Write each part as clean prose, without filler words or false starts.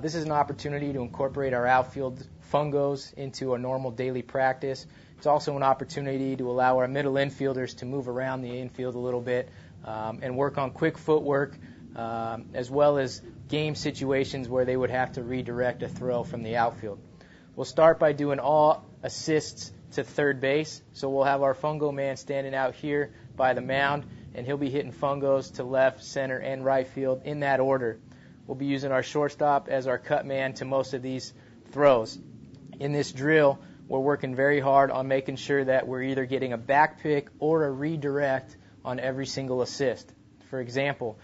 This is an opportunity to incorporate our outfield fungos into a normal daily practice. It's also an opportunity to allow our middle infielders to move around the infield a little bit and work on quick footwork, as well as game situations where they would have to redirect a throw from the outfield. We'll start by doing all assists to third base. So we'll have our fungo man standing out here by the mound, and he'll be hitting fungos to left, center, and right field in that order. We'll be using our shortstop as our cut man to most of these throws. In this drill, we're working very hard on making sure that we're either getting a back pick or a redirect on every single assist. For example,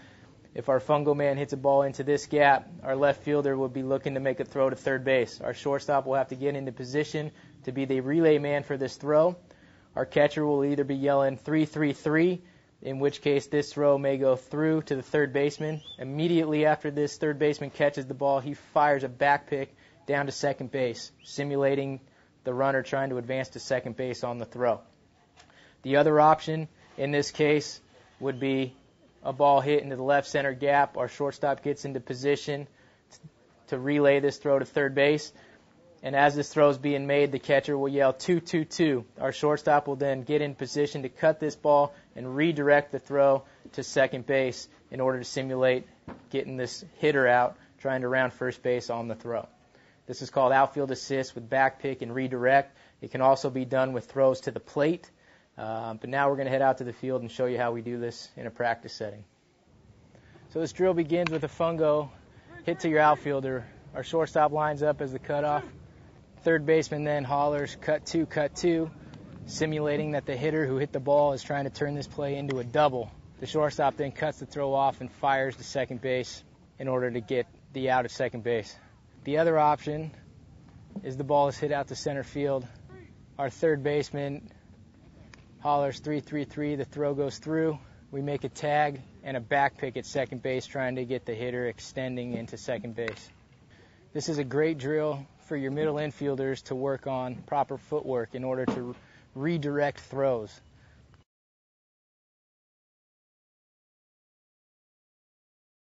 if our fungo man hits a ball into this gap, our left fielder will be looking to make a throw to third base. Our shortstop will have to get into position to be the relay man for this throw. Our catcher will either be yelling 3-3-3, in which case this throw may go through to the third baseman. Immediately after this third baseman catches the ball, he fires a back pick down to second base, simulating the runner trying to advance to second base on the throw. The other option in this case would be a ball hit into the left center gap. Our shortstop gets into position to relay this throw to third base. And as this throw is being made, the catcher will yell 2-2-2. Our shortstop will then get in position to cut this ball and redirect the throw to second base in order to simulate getting this hitter out, trying to round first base on the throw. This is called outfield assist with back pick and redirect. It can also be done with throws to the plate. But now we're going to head out to the field and show you how we do this in a practice setting. So this drill begins with a fungo hit to your outfielder. Our shortstop lines up as the cutoff. Third baseman then hollers, cut two, simulating that the hitter who hit the ball is trying to turn this play into a double. The shortstop then cuts the throw off and fires to second base in order to get the out at second base. The other option is the ball is hit out to center field. Our third baseman hollers 3-3-3, the throw goes through, we make a tag and a back pick at second base, trying to get the hitter extending into second base. This is a great drill for your middle infielders to work on proper footwork in order to redirect throws.